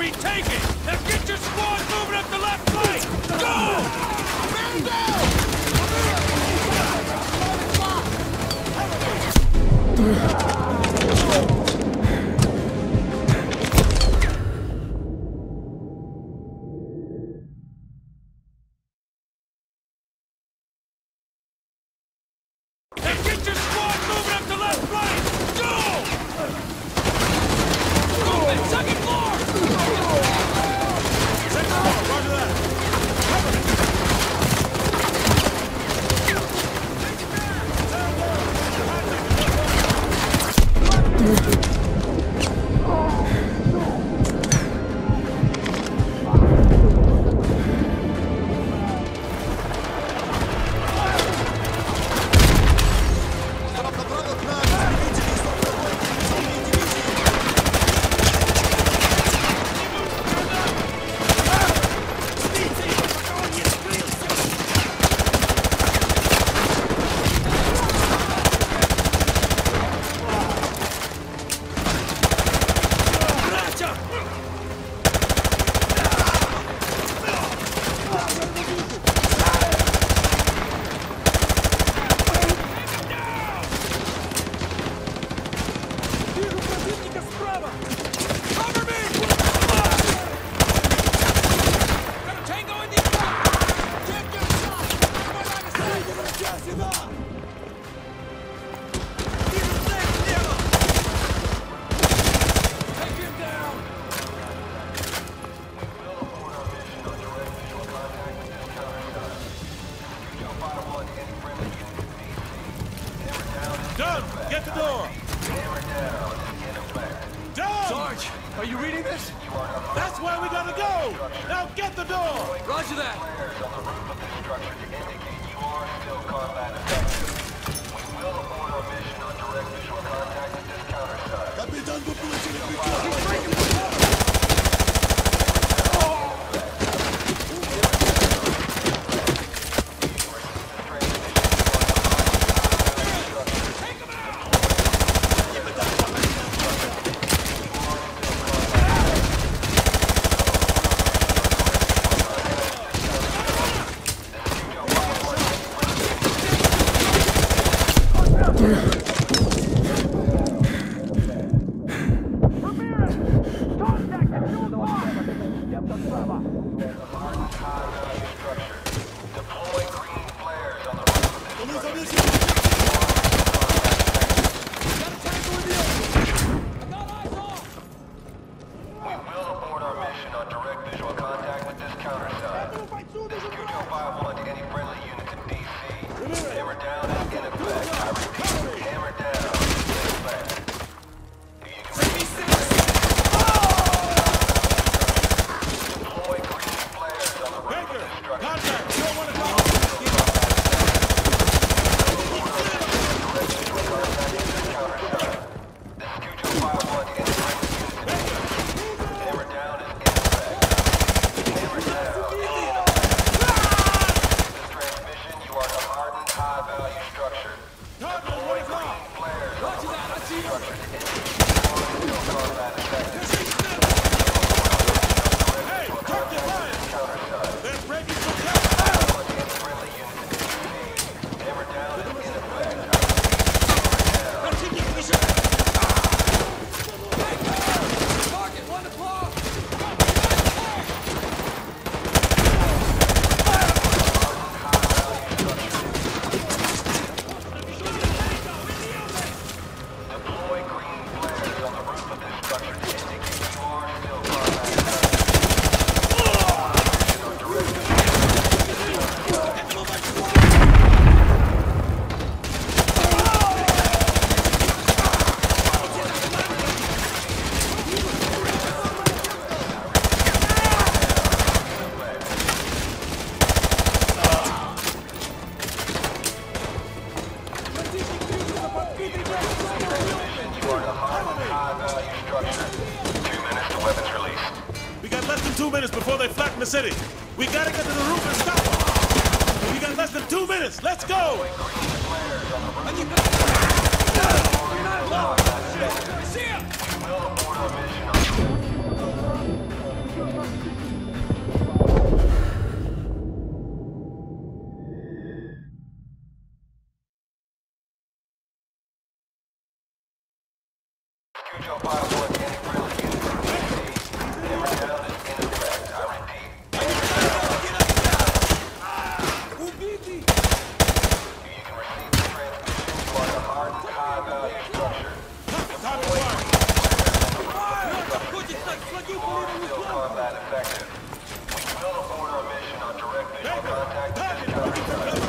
retake it! Now get your squad moving up the left flank! Go! Man down! Now get your squad moving up the left flank! Go! Second floor! Second floor, roger that. Cover it. Take it back! Down City. We gotta get to the roof and stop them. We got less than 2 minutes. Let's go. I see him. Kujo 5-1 getting real units from DC. Every round is in effect. I repeat, every round is in effect. You can receive the transmission to like a hard, high-value structure. Still combat effective. We will order a mission on direct visual contact with this target.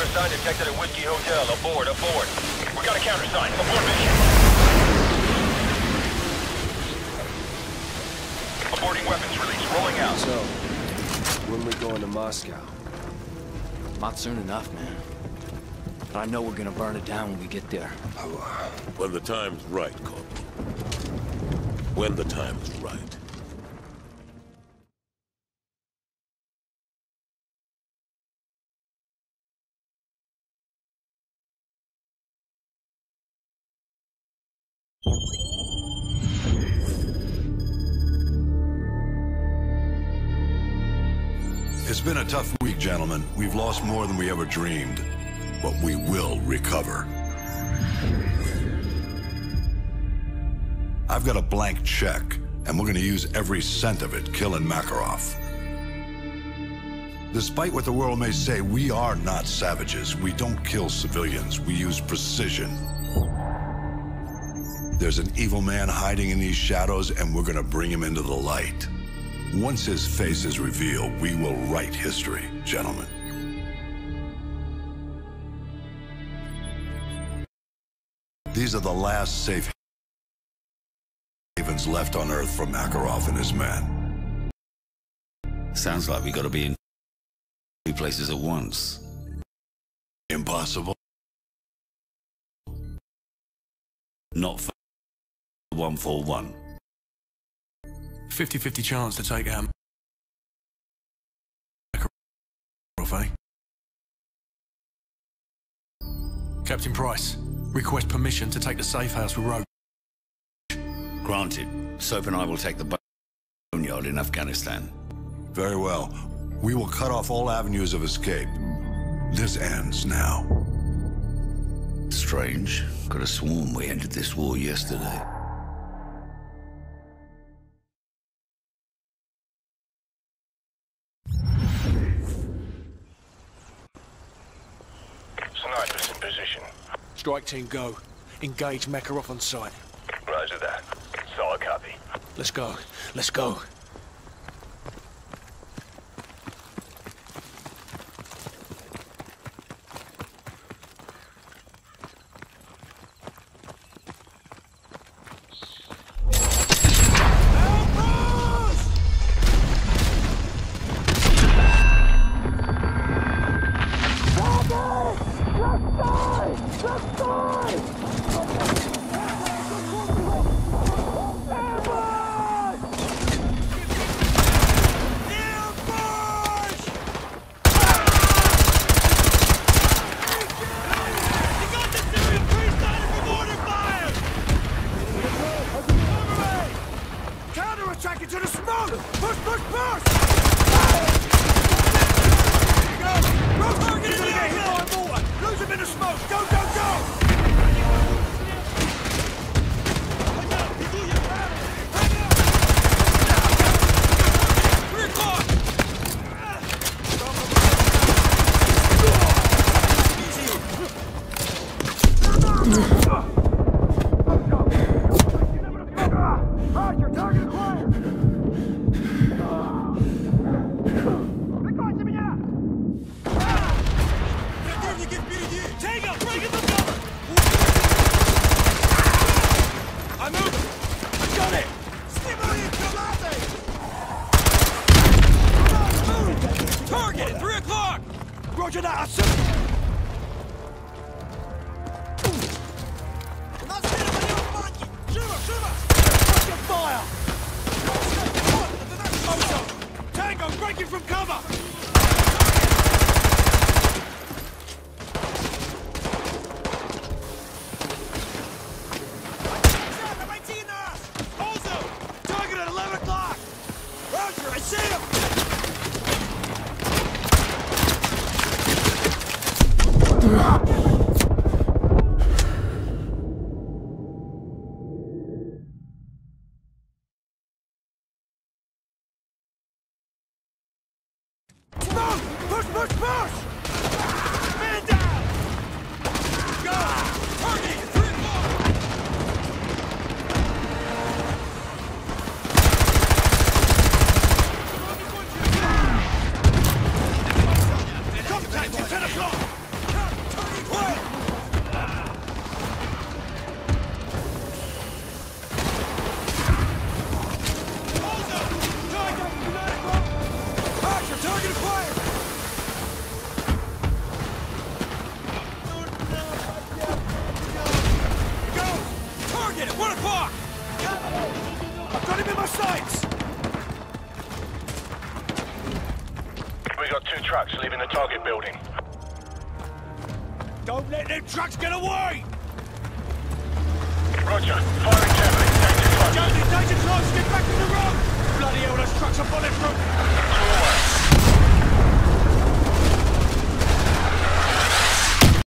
Countersign detected at Whiskey Hotel. Aboard, aboard. We got a countersign. Aboard mission. Aborting weapons release. Rolling out. So, when we're going to Moscow? Not soon enough, man. But I know we're gonna burn it down when we get there. When the time's right, Corporal. When the time is right. It's been a tough week, gentlemen. We've lost more than we ever dreamed, but we will recover. I've got a blank check, and we're going to use every cent of it killing Makarov. Despite what the world may say, we are not savages. We don't kill civilians. We use precision. There's an evil man hiding in these shadows, and we're gonna bring him into the light. Once his face is revealed, we will write history, gentlemen. These are the last safe havens left on Earth for Makarov and his men. Sounds like we gotta be in two places at once. Impossible. Not for 141. 50-50 chance to take out Makarov, eh? Captain Price, request permission to take the safe house with Roach. Granted. Soap and I will take the boneyard in Afghanistan. Very well. We will cut off all avenues of escape. This ends now. Strange. Could have sworn we ended this war yesterday. Snipers in position. Strike team, go. Engage Makarov on site. Roger that. Solid copy. Let's go. Let's go. Trucks get away! Roger. Firing javelin. Danger close. Get back to the road! Bloody hell, those trucks are bulletproof!